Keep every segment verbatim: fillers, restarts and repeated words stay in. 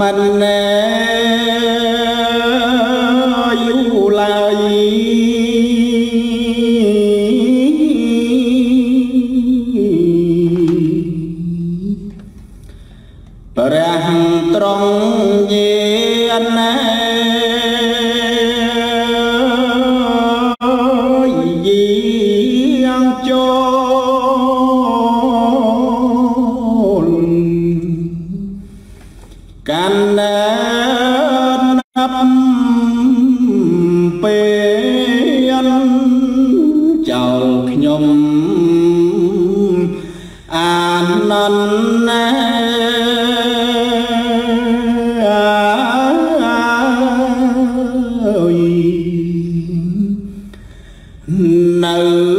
mình yêu lại rằng trong gì anh gì ăn cho can nắp bê anh chào nhom an năn nữ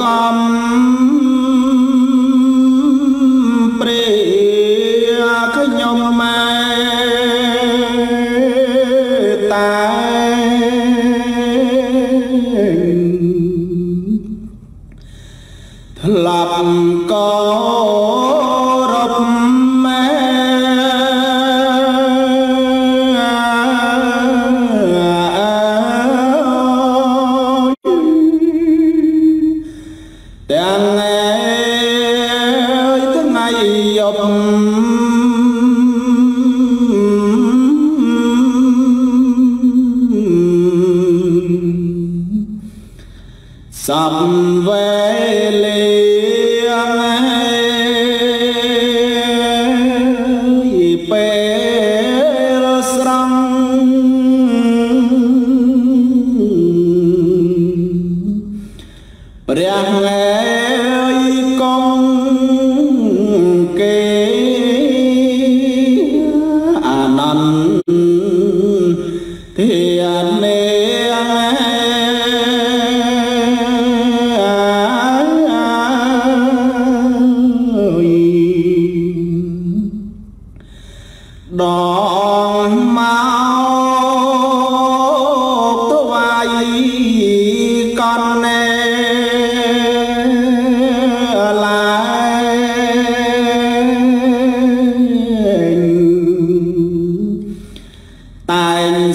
con cái nhóm ta làm có rộng mẹ đang nghe tới ngày dọc sập về liền ai bê răng bèn ai con kê an năn thì anh đỏ máu tôi vai con lại tài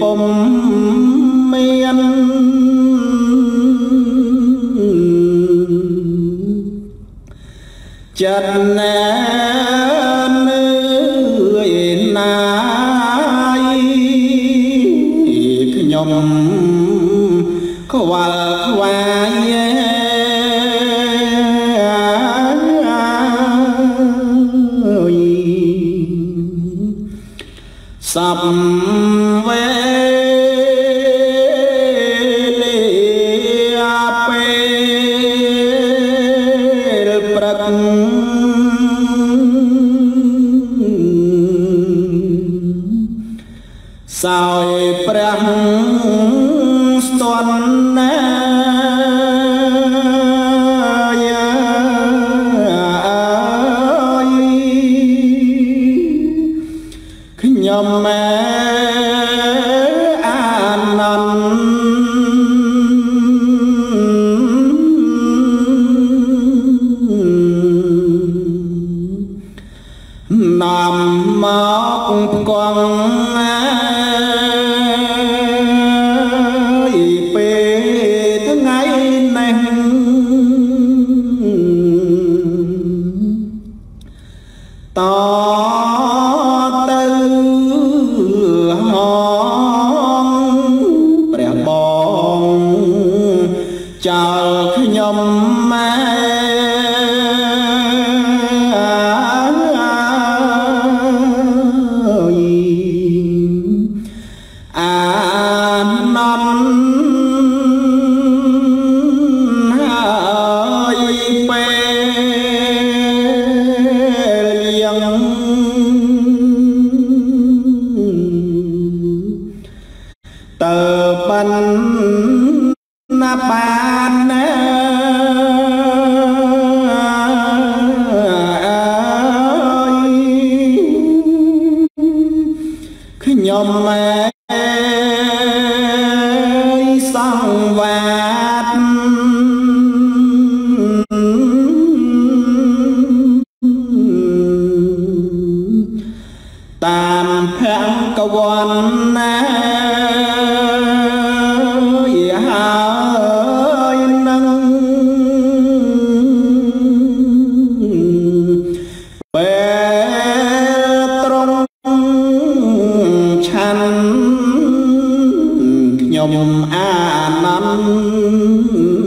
bom mây anh chân em người nai nhom qua qua sập về sao prang tuần nhầm mẹ an năn nằm móc quăng to tư hòn bèn bòn chờ nhom mẹ an năn hỡi bèn lùm mê sang vạt tạm kháng cầu quan nhóm a năm